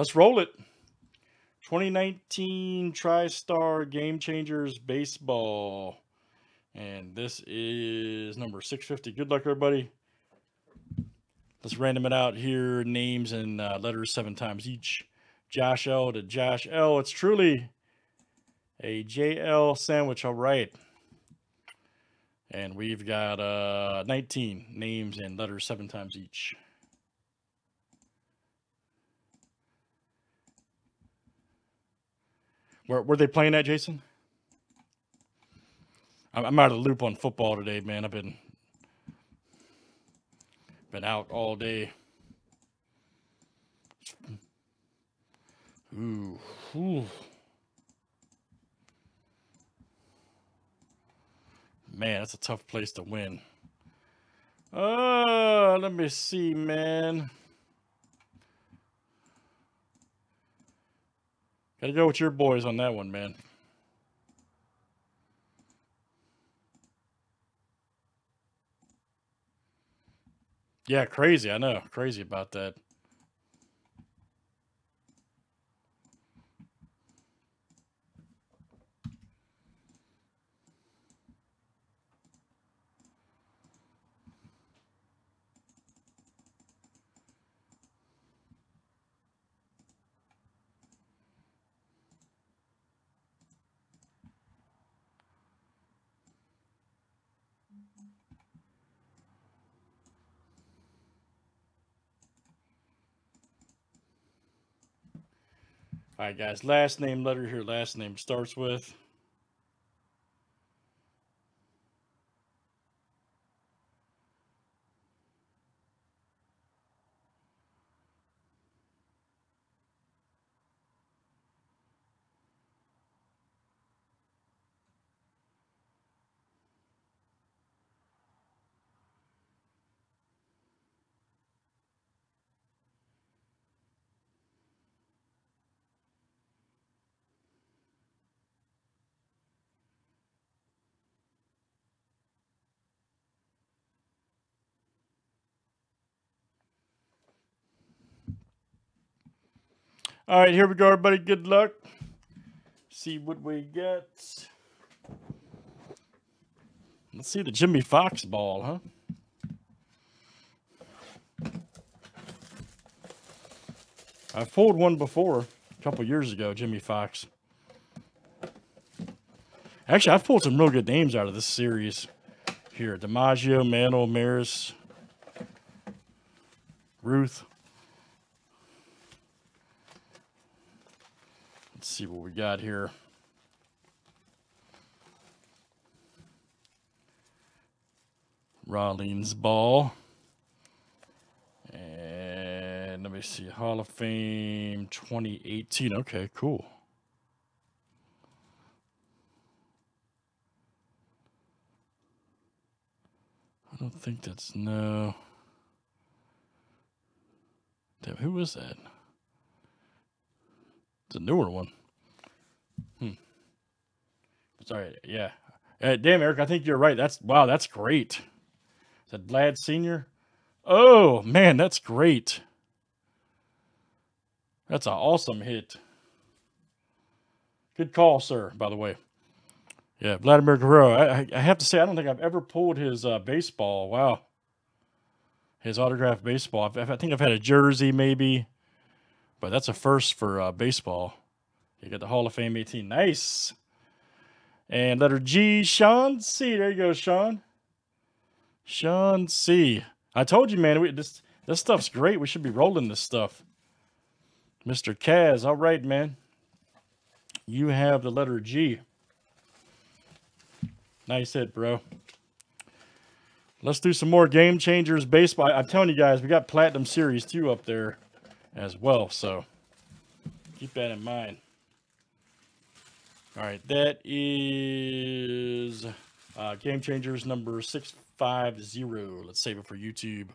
Let's roll it. 2019 TriStar Game Changers Baseball. And this is number 650. Good luck, everybody. Let's random it out here. Names and letters 7 times each. Josh L to Josh L. It's truly a JL sandwich. All right. And we've got 19 names and letters 7 times each. Were they playing that, Jason? I'm out of the loop on football today, man. I've been out all day. Ooh. Ooh. Man, that's a tough place to win. Oh, let me see, man. Gotta go with your boys on that one, man. Yeah, crazy. I know. Crazy about that. All right, guys, last name letter here. Last name starts with. All right, here we go, everybody. Good luck. See what we get. Let's see the Jimmy Fox ball, huh? I've pulled one before a couple years ago, Jimmy Fox. Actually, I've pulled some real good names out of this series here. DiMaggio, Mantle, Maris, Ruth. Let's see what we got here. Rawlings ball. And let me see. Hall of Fame 2018. Okay, cool. I don't think that's no. Damn, who was that? It's a newer one. Sorry, yeah. Damn, Eric, I think you're right. That's, wow, that's great. Is that Vlad Sr.? Oh, man, that's great. That's an awesome hit. Good call, sir, by the way. Yeah, Vladimir Guerrero. I have to say, I don't think I've ever pulled his baseball. Wow. His autographed baseball. I think I've had a jersey maybe. But that's a first for baseball. You got the Hall of Fame 18. Nice. And letter G, Sean C. There you go, Sean. Sean C. I told you, man, this stuff's great. We should be rolling this stuff. Mr. Kaz. All right, man. You have the letter G. Nice hit, bro. Let's do some more Game Changers baseball. I'm telling you guys, we got Platinum Series 2 up there as well, so keep that in mind. All right, that is Game Changers number 650. Let's save it for YouTube.